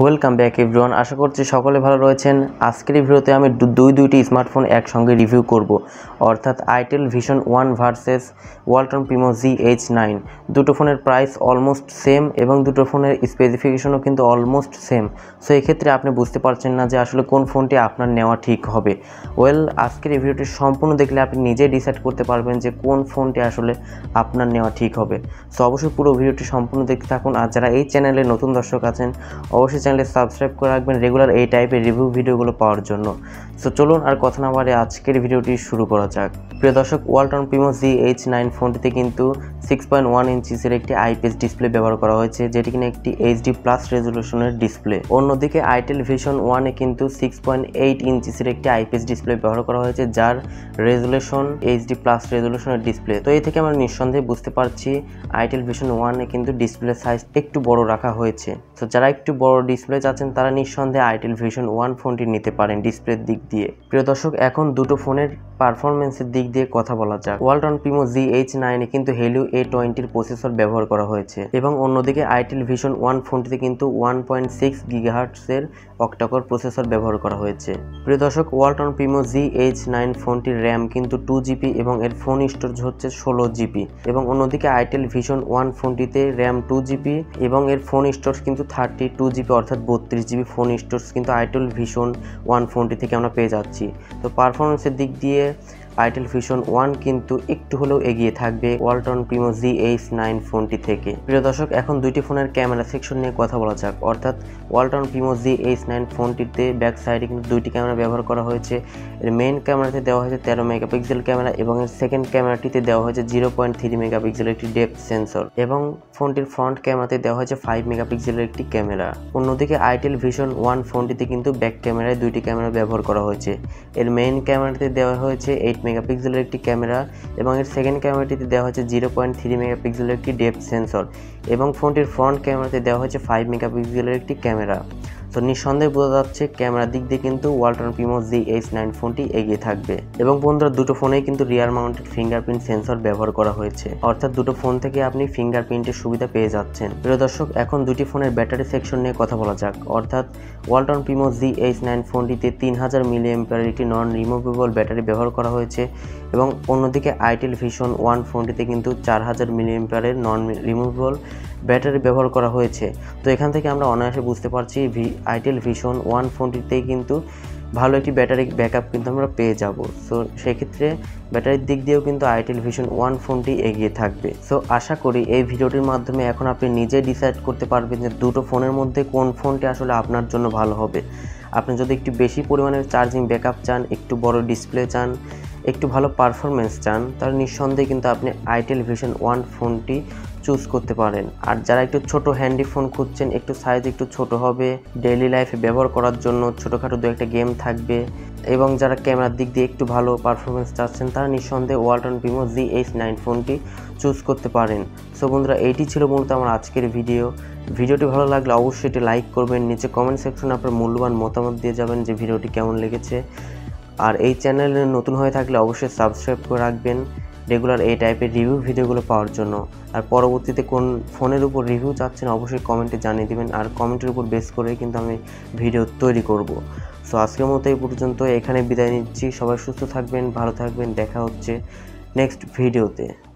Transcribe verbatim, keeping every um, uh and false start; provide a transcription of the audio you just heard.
Welcome back everyone. आशा करছি সকলে ভালো রয়েছেন। আজকের এই ভিডিওতে আমি দুই দুইটি স্মার্টফোন একসঙ্গে রিভিউ করব, অর্থাৎ itel vision one versus Walton Primo G H nine. দুটো ফোনের প্রাইস অলমোস্ট সেম এবং দুটো ফোনের স্পেসিফিকেশনও কিন্তু অলমোস্ট সেম। সো এই ক্ষেত্রে আপনি বুঝতে পারছেন না যে আসলে কোন ফোনটি আপনার নেওয়া ঠিক হবে। ওয়েল, আজকের এই ভিডিওটি সম্পূর্ণ দেখলে আপনি নিজেই ডিসাইড করতে পারবেন যে কোন ফোনটি আসলে আপনার নেওয়া ঠিক হবে। সো অবশ্যই পুরো ভিডিওটি সম্পূর্ণ দেখতে থাকুন। আর যারা এই চ্যানেলে নতুন দর্শক আছেন অবশ্যই চ্যানেলে সাবস্ক্রাইব করে রাখবেন রেগুলার এই টাইপের রিভিউ ভিডিওগুলো পাওয়ার জন্য। সো চলুন আর কথা না বাড়িয়ে আজকের ভিডিওটি শুরু করা যাক। প্রিয় দর্শক, Walton Primo G H nine ফোনটিতে কিন্তু সিক্স পয়েন্ট ওয়ান ইঞ্চিসের একটি আইপিএস ডিসপ্লে ব্যবহার করা হয়েছে, যেটি কিনা একটি এইচডি প্লাস রেজলিউশনের ডিসপ্লে। অন্যদিকে itel vision ওয়ানে কিন্তু সিক্স পয়েন্ট এইট ইঞ্চিসের একটি আইপিএস ডিসপ্লে ব্যবহার করা হয়েছে, যার রেজলিউশন এইচডি প্লাস রেজলিউশনের ডিসপ্লে। তো এই থেকে আমরা নিঃসন্দেহে বুঝতে পারছি itel vision ওয়ানে কিন্তু ডিসপ্লে সাইজ একটু বড় রাখা হয়েছে। তো যারা একটু বড় ডিসপ্লে চাচ্ছেন তারা নিঃসন্দেহে itel vision ওয়ান ফোনটি নিতে পারেন ডিসপ্লের দিক দিয়ে। প্রিয় দর্শক, এখন দুটো ফোনের পারফরমেন্সের দিক দিয়ে কথা বলা যাক। Walton Primo G H nine এ কিন্তু helio এ টোয়েন্টি এর প্রসেসর ব্যবহার করা হয়েছে এবং অন্যদিকে itel vision ওয়ান ফোনটিতে কিন্তু ওয়ান পয়েন্ট সিক্স গিগাহার্টজ এর অক্টাকোর প্রসেসর ব্যবহার করা হয়েছে। প্রিয় দর্শক, Walton Primo G H nine ফোনটির র্যাম কিন্তু টু জিবি এবং এর ফোন স্টোরেজ হচ্ছে ষোলো জিবি, এবং অন্যদিকে itel vision ওয়ান ফোনটিতে র্যাম টু জিবি এবং এর ফোন স্টোরেজ কিন্তু থার্টি টু জিবি, অর্থাৎ বত্রিশ জিবি ফোন স্টোরেজ কিন্তু itel vision ওয়ান ফোনটি থেকে আমরা পেয়ে যাচ্ছি। তো পারফরমেন্সের দিক দিয়ে itel vision ওয়ান কিন্তু একটু হলেও এগিয়ে থাকবে Walton Primo G H nine ফোনটি থেকে। প্রিয় দর্শক, এখন দুইটি ফোনের ক্যামেরা সেকশন নিয়ে কথা বলা যাক, অর্থাৎ Walton Primo G H nine ফোনটিতে ব্যাক সাইডে কিন্তু দুইটি ক্যামেরা ব্যবহার করা হয়েছে। এর মেইন ক্যামেরাতে দেওয়া হয়েছে তেরো মেগাপিক্সেল ক্যামেরা এবং এর সেকেন্ড ক্যামেরাটিতে দেওয়া হয়েছে জিরো পয়েন্ট থ্রি মেগাপিক্সেলের একটি ডেপথ সেন্সর, এবং ফোনটির ফ্রন্ট ক্যামেরাতে দেওয়া হয়েছে ফাইভ মেগাপিক্সেলের একটি ক্যামেরা। অন্যদিকে itel vision ওয়ান ফোনটিতে কিন্তু ব্যাক ক্যামেরায় দুইটি ক্যামেরা ব্যবহার করা হয়েছে। এর মেইন ক্যামেরাতে দেওয়া হয়েছে এইট মেগাপিক্সেলের একটি ক্যামেরা এবং এর সেকেন্ড ক্যামেরাটিতে দেওয়া হয়েছে জিরো পয়েন্ট থ্রি মেগাপিক্সেলের একটি ডেপথ সেন্সর, এবং ফোনটির ফ্রন্ট ক্যামেরাতে দেওয়া হয়েছে ফাইভ মেগাপিক্সেলের একটি ক্যামেরা। তো নিঃসন্দেহে বোঝা যাচ্ছে ক্যামেরার দিক দিয়ে কিন্তু Walton Primo G H nine ফোনটি এগিয়ে থাকবে। এবং বন্ধুরা, দুটো ফোনেই কিন্তু রিয়ার মাউন্টেড ফিঙ্গারপ্রিন্ট সেন্সর ব্যবহার করা হয়েছে, অর্থাৎ দুটো ফোন থেকে আপনি ফিঙ্গারপ্রিন্টের সুবিধা পেয়ে যাচ্ছেন। প্রিয় দর্শক, এখন দুটি ফোনের ব্যাটারি সেকশন নিয়ে কথা বলা যাক, অর্থাৎ Walton Primo G H nine ফোনটিতে তিন হাজার মিলি এমপিয়ারের একটি নন রিমুভেবল ব্যাটারি ব্যবহার করা হয়েছে, এবং অন্যদিকে itel vision ওয়ান ফোনটিতে কিন্তু চার হাজার মিলি এমপিয়ারের নন রিমুভেবল ব্যাটারি ব্যবহার করা হয়েছে। তো এখান থেকে আমরা অনায়াসে বুঝতে পারছি itel vision ওয়ান ফোনটিতেই কিন্তু ভালো একটি ব্যাটারি ব্যাকআপ কিন্তু আমরা পেয়ে যাব। সো সেক্ষেত্রে ব্যাটারির দিক দিয়েও কিন্তু itel vision ওয়ান ফোনটি এগিয়ে থাকবে। সো আশা করি এই ভিডিওটির মাধ্যমে এখন আপনি নিজে ডিসাইড করতে পারবেন যে দুটো ফোনের মধ্যে কোন ফোনটি আসলে আপনার জন্য ভালো হবে। আপনি যদি একটু বেশি পরিমাণের চার্জিং ব্যাকআপ চান, একটু বড় ডিসপ্লে চান, একটু ভালো পারফরমেন্স চান, তাহলে নিঃসন্দেহে কিন্তু আপনি itel vision ওয়ান ফোনটি চুজ করতে পারেন। আর যারা একটু ছোট হ্যান্ডি ফোন খুঁজছেন, একটু সাইজ একটু ছোট হবে, ডেইলি লাইফে ব্যবহার করার জন্য ছোটোখাটো দু একটা গেম থাকবে, এবং যারা ক্যামেরার দিক দিয়ে একটু ভালো পারফরমেন্স চাচ্ছেন, তারা নিঃসন্দেহে Walton Primo G H nine ফোনটি চুজ করতে পারেন। সো বন্ধুরা, এইটি ছিল মূলত আমার আজকের ভিডিও। ভিডিওটি ভালো লাগলে অবশ্যই এটি লাইক করবেন, নিচে কমেন্ট সেকশনে আপনার মূল্যবান মতামত দিয়ে যাবেন যে ভিডিওটি কেমন লেগেছে। আর এই চ্যানেলে নতুন হয়ে থাকলে অবশ্যই সাবস্ক্রাইব করে রাখবেন রেগুলার এই টাইপের রিভিউ ভিডিওগুলো পাওয়ার জন্য। আর পরবর্তীতে কোন ফোনের উপর রিভিউ চাচ্ছেন অবশ্যই কমেন্টে জানিয়ে দেবেন, আর কমেন্টের উপর বেস করে কিন্তু আমি ভিডিও তৈরি করব। সো আজকের মতো এই পর্যন্ত, এখানে বিদায় নিচ্ছি। সবাই সুস্থ থাকবেন, ভালো থাকবেন, দেখা হচ্ছে নেক্সট ভিডিওতে।